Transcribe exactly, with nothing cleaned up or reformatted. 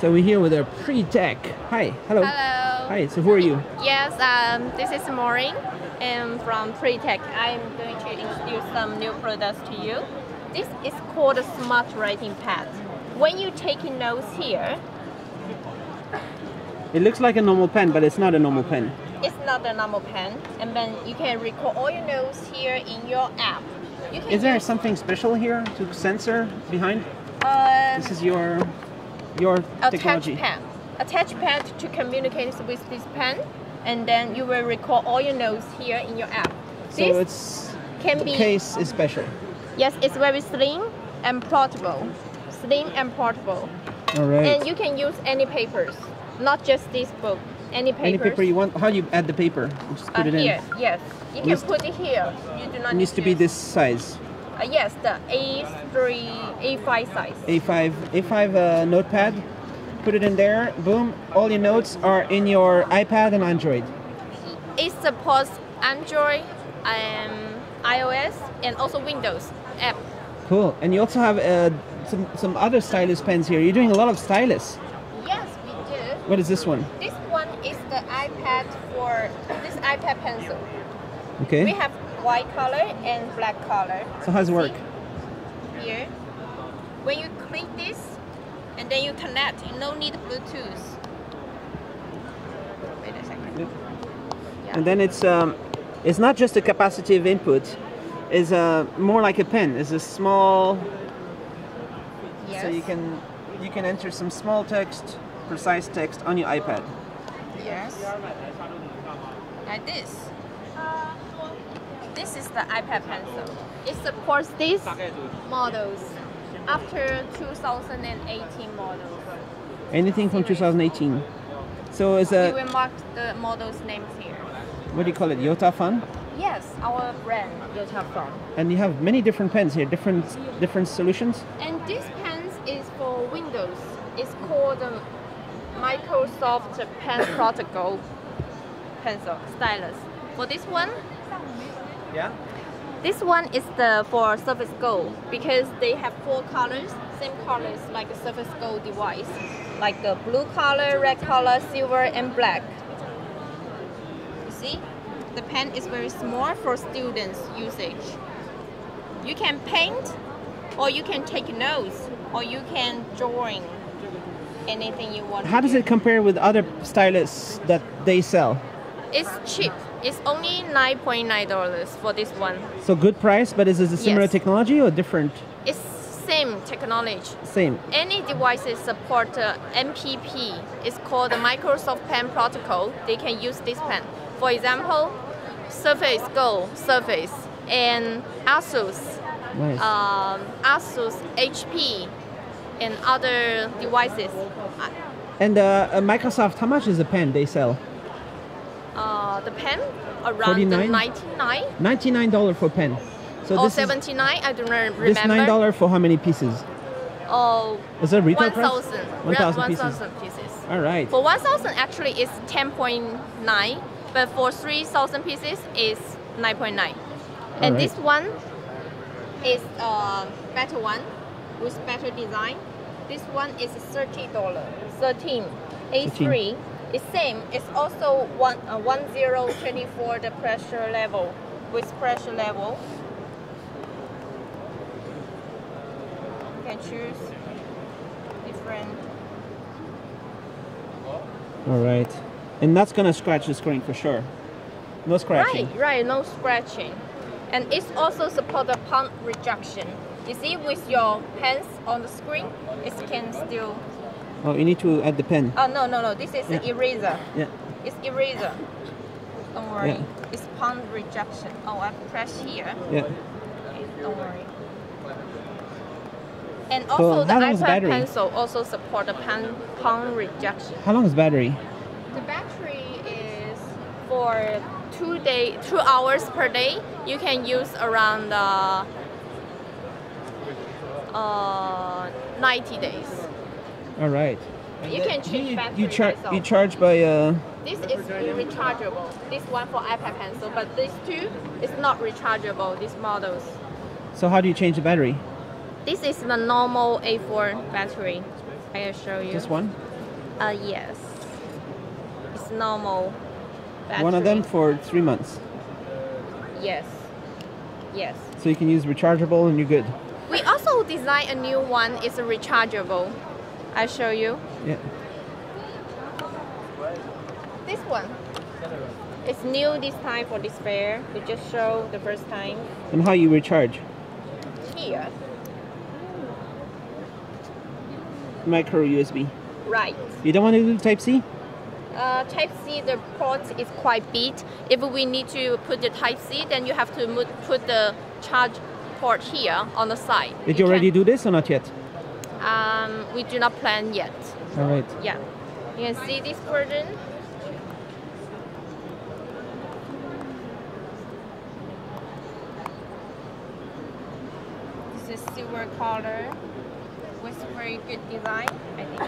So we're here with a Pretech. Hi, hello. Hello. Hi, so who are you? Yes, um, this is Maureen and from Pretech. I'm going to introduce some new products to you. This is called a smart writing pad. When you're taking notes here, it looks like a normal pen, but it's not a normal pen. It's not a normal pen, and then you can record all your notes here in your app. You can is there something special here to censor behind? Uh, this is your your technology. Attach pen. Attach pad to communicate with this pen, and then you will record all your notes here in your app. So this it's can the be, case is special. Yes, it's very slim and portable. Slim and portable. All right. And you can use any papers, not just this book. Any paper. Any paper you want. How do you add the paper? You just put uh, it in. Here, yes. You can put it here. You do not. It needs to be this size. Uh, yes, the A three, A five size. A five, A five uh, notepad. Put it in there. Boom. All your notes are in your iPad and Android. It supports Android, um, iOS, and also Windows app. Cool. And you also have uh, some some other stylus pens here. You're doing a lot of stylus. Yes, we do. What is this one? This one is the iPad for this iPad pencil. Okay. We have white color and black color. So how does it work? See? Here. When you click this and then you connect, you don't need Bluetooth. Wait a second. Yep. Yeah. And then it's um it's not just a capacitive input, it's a more like a pen. It's a small yes. So you can you can enter some small text, precise text on your iPad. Yes. Like this. This is the iPad pencil. It supports these models after two thousand eighteen models. Anything from two thousand eighteen. So is a. You will mark the models' names here. What do you call it? YottaFun? Yes, our brand YottaFun. And you have many different pens here, different different solutions. And this pens is for Windows. It's called the Microsoft Pen Protocol pencil stylus. For this one. Yeah. This one is the for Surface Go because they have four colors, same colors like a Surface Go device, like the blue color, red color, silver, and black. You see, the pen is very small for students' usage. You can paint, or you can take notes, or you can drawing anything you want. How does it compare with other stylus that they sell? It's cheap. It's only nine point nine dollars for this one. So good price, but is it a similar yes. technology or different? It's same technology. Same. Any devices support uh, M P P. It's called the Microsoft Pen Protocol. They can use this pen. For example, Surface Go, Surface, and Asus, nice. um, Asus, H P, and other devices. And uh, Microsoft, how much is the pen they sell? Uh, the pen around ninety-nine dollars. ninety-nine dollars for pen. So or seventy-nine dollars, I don't remember. This nine dollars for how many pieces? Oh, is that retail price? one thousand pieces. pieces. All right. For one thousand actually it's ten point nine, but for three thousand pieces it's nine point nine. And right. this one is a better one with better design. This one is thirty dollars. thirteen A three. It's same. It's also one uh, one zero twenty four the pressure level with pressure level. You can choose different. All right, and that's gonna scratch the screen for sure. No scratching. Right, right, no scratching, and it's also support the palm rejection. You see, with your hands on the screen, it can still. Oh, you need to add the pen. Oh, no, no, no. This is yeah. an eraser. Yeah. It's eraser. Don't worry. Yeah. It's palm rejection. Oh, I press here. Yeah. Okay, don't worry. And also so the iPad pencil also support the palm, palm rejection. How long is battery? The battery is for two day, two hours per day. You can use around uh, uh, ninety days. All right. You can change battery. You, char you charge by. Uh, this is rechargeable. This one for iPad pencil, but these two is not rechargeable. These models. So how do you change the battery? This is the normal A four battery. I can show you. Just one? Uh, yes. It's normal battery. One of them for three months? Yes. Yes. So you can use rechargeable and you're good. We also designed a new one. It's a rechargeable. I'll show you. Yeah. This one. It's new this time for this fair. We just show the first time. And how you recharge? Here. Micro U S B. Right. You don't want to do Type C? Uh, Type C, the port is quite big. If we need to put the Type C, then you have to move, put the charge port here on the side. Did you, you already can. do this or not yet? Um, we do not plan yet. All right. Yeah. You can see this version. This is silver color with very good design, I think.